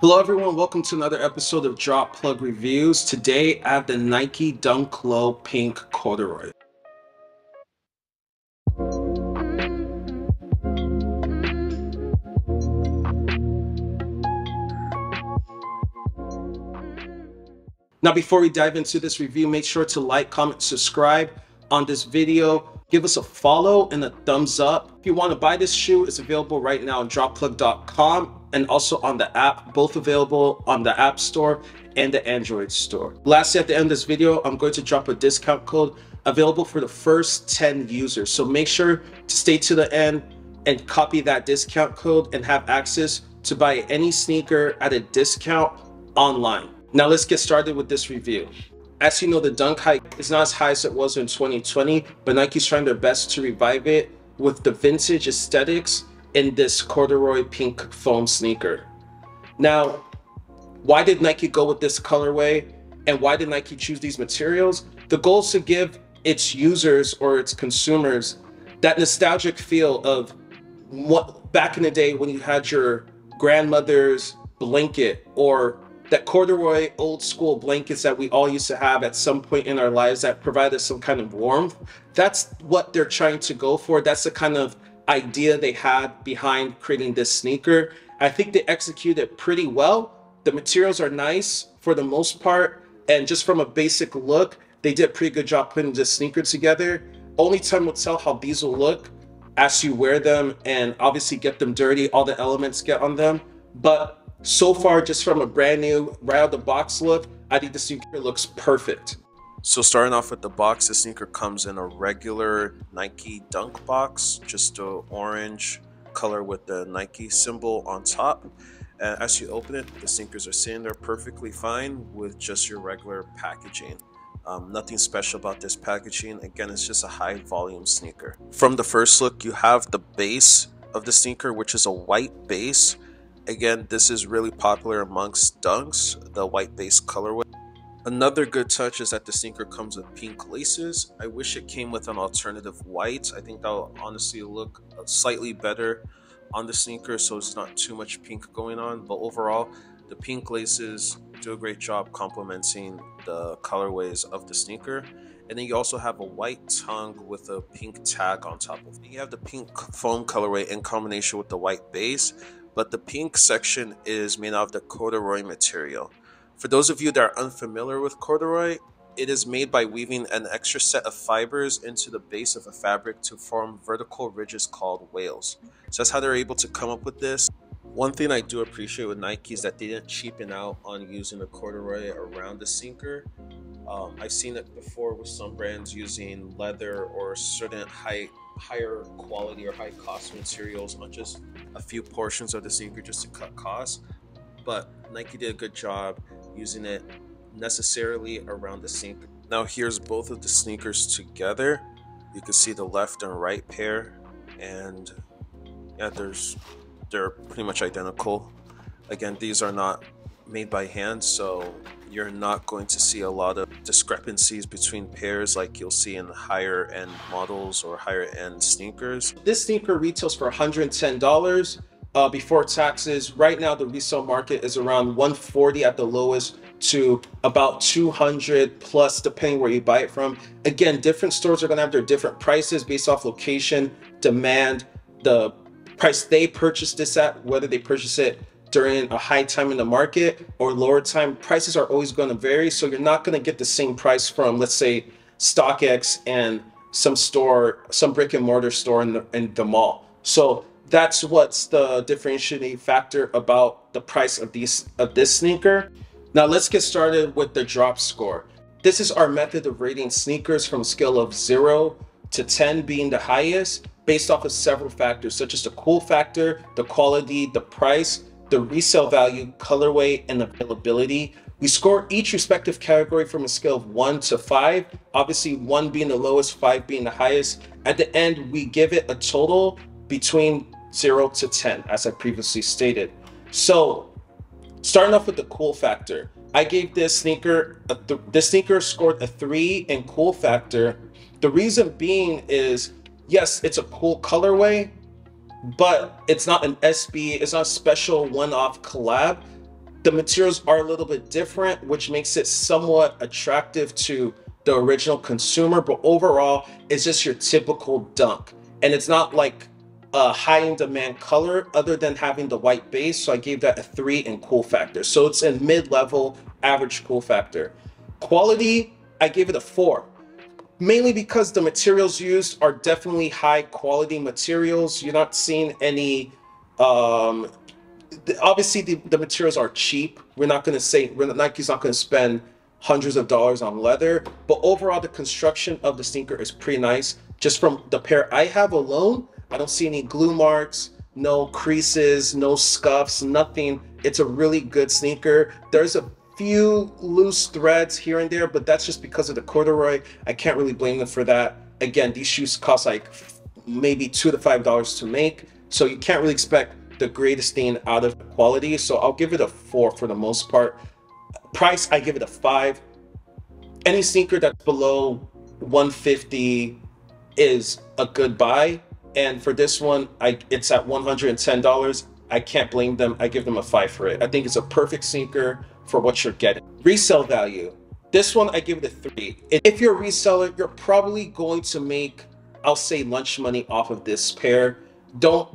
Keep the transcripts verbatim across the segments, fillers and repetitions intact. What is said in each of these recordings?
Hello everyone, welcome to another episode of Drop Plug Reviews. Today I have the Nike Dunk Low Pink Corduroy. Now before we dive into this review, make sure to like, comment, subscribe on this video. Give us a follow and a thumbs up. If you want to buy this shoe, it's available right now on drop plug dot com. And also on the app, both available on the App Store and the Android store. Lastly, at the end of this video, I'm going to drop a discount code available for the first ten users. So make sure to stay to the end and copy that discount code and have access to buy any sneaker at a discount online. Now let's get started with this review. As you know, the Dunk hype is not as high as it was in twenty twenty, but Nike's trying their best to revive it with the vintage aesthetics in this corduroy pink foam sneaker. Now, why did Nike go with this colorway and why did Nike choose these materials? The goal is to give its users or its consumers that nostalgic feel of what back in the day when you had your grandmother's blanket or that corduroy old school blankets that we all used to have at some point in our lives that provided some kind of warmth. That's what they're trying to go for. That's the kind of idea they had behind creating this sneaker. I think they executed pretty well. The materials are nice for the most part, and just from a basic look, they did a pretty good job putting this sneaker together. Only time will tell how these will look as you wear them and obviously get them dirty, all the elements get on them. But so far, just from a brand new, right out the box look, I think the sneaker looks perfect. So starting off with the box, the sneaker comes in a regular Nike Dunk box, just an orange color with the Nike symbol on top. And as you open it, the sneakers are sitting there perfectly fine with just your regular packaging. Um, nothing special about this packaging. Again, it's just a high volume sneaker. From the first look, you have the base of the sneaker, which is a white base. Again, this is really popular amongst Dunks, the white base colorway. Another good touch is that the sneaker comes with pink laces. I wish it came with an alternative white. I think that will honestly look slightly better on the sneaker, so it's not too much pink going on. But overall, the pink laces do a great job complementing the colorways of the sneaker. And then you also have a white tongue with a pink tag on top of it. You have the pink foam colorway in combination with the white base, but the pink section is made out of the corduroy material. For those of you that are unfamiliar with corduroy, it is made by weaving an extra set of fibers into the base of a fabric to form vertical ridges called whales. So that's how they're able to come up with this. One thing I do appreciate with Nike is that they didn't cheapen out on using the corduroy around the sneaker. Um, I've seen it before with some brands using leather or certain high, higher quality or high cost materials on just a few portions of the sneaker just to cut costs. But Nike did a good job using it necessarily around the sneaker. Now here's both of the sneakers together. You can see the left and right pair, and yeah, there's they're pretty much identical. Again, these are not made by hand, so you're not going to see a lot of discrepancies between pairs like you'll see in higher end models or higher end sneakers. This sneaker retails for one hundred ten dollars. Uh, before taxes. Right now the resale market is around one forty at the lowest to about two hundred plus depending where you buy it from. Again, different stores are going to have their different prices based off location, demand, the price they purchased this at, whether they purchase it during a high time in the market or lower time. Prices are always going to vary, so you're not going to get the same price from, let's say, StockX and some store, some brick and mortar store in the, in the mall. So that's what's the differentiating factor about the price of these of this sneaker. Now let's get started with the drop score. This is our method of rating sneakers from a scale of zero to ten being the highest based off of several factors such as the cool factor, the quality, the price, the resale value, colorway, and availability. We score each respective category from a scale of one to five, obviously one being the lowest, five being the highest. At the end, we give it a total between zero to ten, as I previously stated. So starting off with the cool factor, I gave this sneaker, a th this sneaker scored a three in cool factor. The reason being is, yes, it's a cool colorway, but it's not an S B, it's not a special one-off collab. The materials are a little bit different, which makes it somewhat attractive to the original consumer, but overall, it's just your typical Dunk. And it's not like a high in demand color other than having the white base. So I gave that a three in cool factor. So it's in mid-level average cool factor. Quality, I gave it a four, mainly because the materials used are definitely high quality materials. You're not seeing any, um, the, obviously the, the materials are cheap. We're not gonna say, we're not, Nike's not gonna spend hundreds of dollars on leather, but overall the construction of the sneaker is pretty nice. Just from the pair I have alone, I don't see any glue marks, no creases, no scuffs, nothing. It's a really good sneaker. There's a few loose threads here and there, but that's just because of the corduroy. I can't really blame them for that. Again, these shoes cost like maybe two to five dollars to make, so you can't really expect the greatest thing out of quality. So I'll give it a four for the most part. Price, I give it a five. Any sneaker that's below one fifty is a good buy. And for this one, I, it's at one hundred ten dollars. I can't blame them. I give them a five for it. I think it's a perfect sneaker for what you're getting. Resale value. This one, I give it a three. If you're a reseller, you're probably going to make, I'll say, lunch money off of this pair. Don't,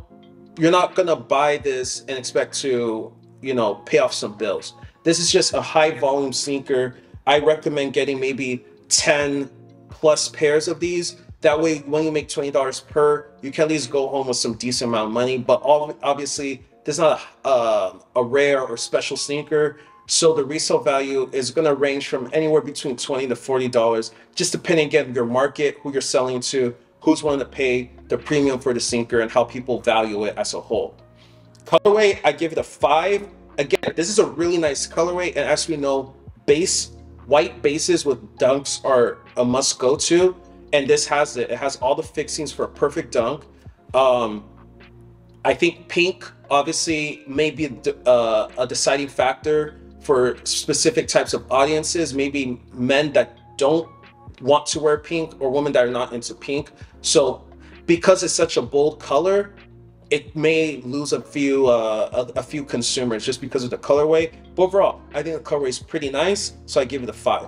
you're not gonna buy this and expect to, you know, pay off some bills. This is just a high volume sneaker. I recommend getting maybe ten plus pairs of these. That way, when you make twenty dollars per, you can at least go home with some decent amount of money. But obviously, this is not a, uh, a rare or special sneaker. So the resale value is gonna range from anywhere between twenty to forty dollars, just depending again on your market, who you're selling to, who's willing to pay the premium for the sneaker and how people value it as a whole. Colorway, I give it a five. Again, this is a really nice colorway. And as we know, base, white bases with Dunks are a must go to. And this has it. It has all the fixings for a perfect Dunk. Um, I think pink obviously may be uh, a deciding factor for specific types of audiences, maybe men that don't want to wear pink or women that are not into pink. So because it's such a bold color, it may lose a few uh, a, a few consumers just because of the colorway. But overall, I think the colorway is pretty nice. So I give it a five.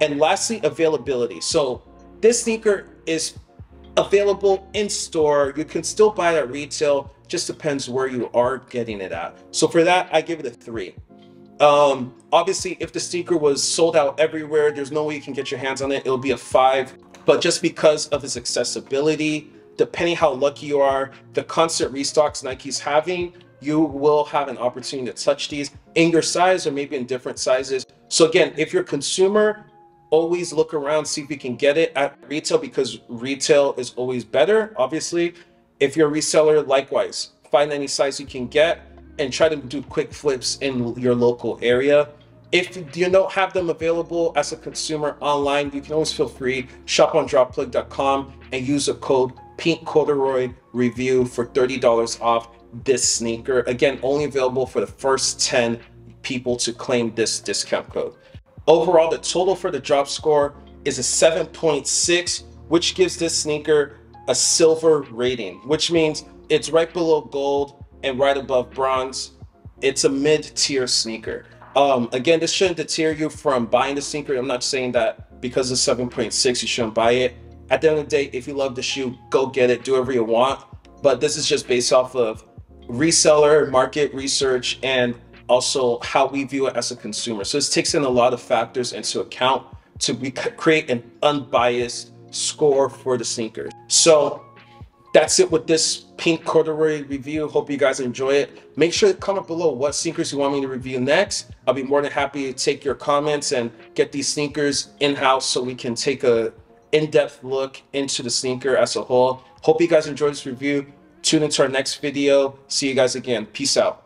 And lastly, availability. So this sneaker is available in store. You can still buy it at retail. Just depends where you are getting it at. So for that, I give it a three. Um, obviously, if the sneaker was sold out everywhere, there's no way you can get your hands on it. It'll be a five. But just because of its accessibility, depending how lucky you are, the constant restocks Nike's having, you will have an opportunity to touch these in your size or maybe in different sizes. So again, if you're a consumer, always look around, see if you can get it at retail because retail is always better, obviously. If you're a reseller, likewise, find any size you can get and try to do quick flips in your local area. If you don't have them available as a consumer online, you can always feel free, shop on drop plug dot com and use a code Pink Corduroy Review for thirty dollars off this sneaker. Again, only available for the first ten people to claim this discount code. Overall, the total for the drop score is a seven point six, which gives this sneaker a silver rating, which means it's right below gold and right above bronze. It's a mid-tier sneaker. Um, again, this shouldn't deter you from buying the sneaker. I'm not saying that because it's seven point six, you shouldn't buy it. At the end of the day, if you love the shoe, go get it, do whatever you want. But this is just based off of reseller, market research, and also how we view it as a consumer. So this takes in a lot of factors into account to create an unbiased score for the sneaker. So that's it with this Pink Corduroy review. Hope you guys enjoy it. Make sure to comment below what sneakers you want me to review next. I'll be more than happy to take your comments and get these sneakers in-house so we can take a in-depth look into the sneaker as a whole. Hope you guys enjoyed this review. Tune into our next video. See you guys again. Peace out.